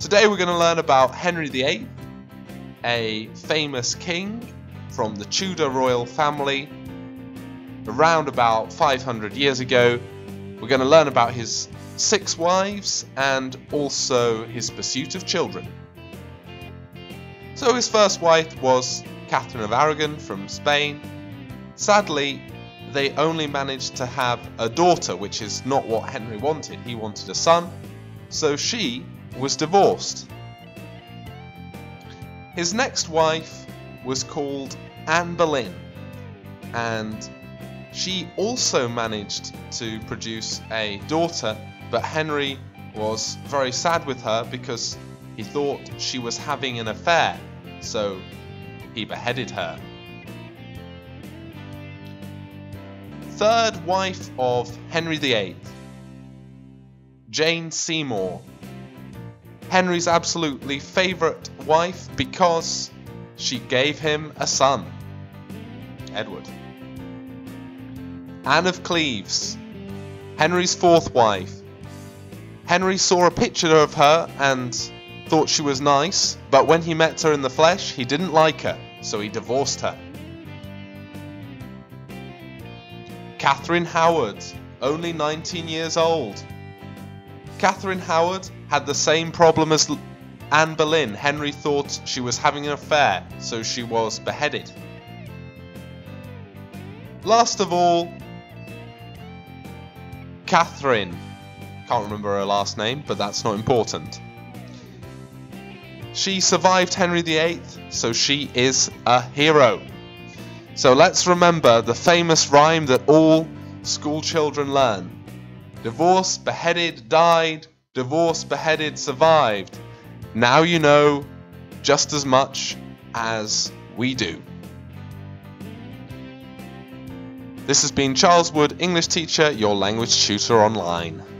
Today we're going to learn about Henry VIII, a famous king from the Tudor royal family around about 500 years ago. We're going to learn about his 6 wives and also his pursuit of children. So his first wife was Catherine of Aragon from Spain. Sadly, they only managed to have a daughter, which is not what Henry wanted. He wanted a son, so she was divorced. His next wife was called Anne Boleyn, and she also managed to produce a daughter, but Henry was very sad with her because he thought she was having an affair, so he beheaded her. Third wife of Henry VIII, Jane Seymour. Henry's absolutely favourite wife because she gave him a son, Edward. Anne of Cleves, Henry's 4th wife. Henry saw a picture of her and thought she was nice, but when he met her in the flesh, he didn't like her, so he divorced her. Catherine Howard, only 19 years old. Catherine Howard had the same problem as Anne Boleyn. Henry thought she was having an affair, so she was beheaded. Last of all, Catherine. Can't remember her last name, but that's not important. She survived Henry VIII, so she is a hero. So let's remember the famous rhyme that all school children learn. Divorced, beheaded, died. Divorced, beheaded, survived. Now you know just as much as we do. This has been Charles Wood, English teacher, your language tutor online.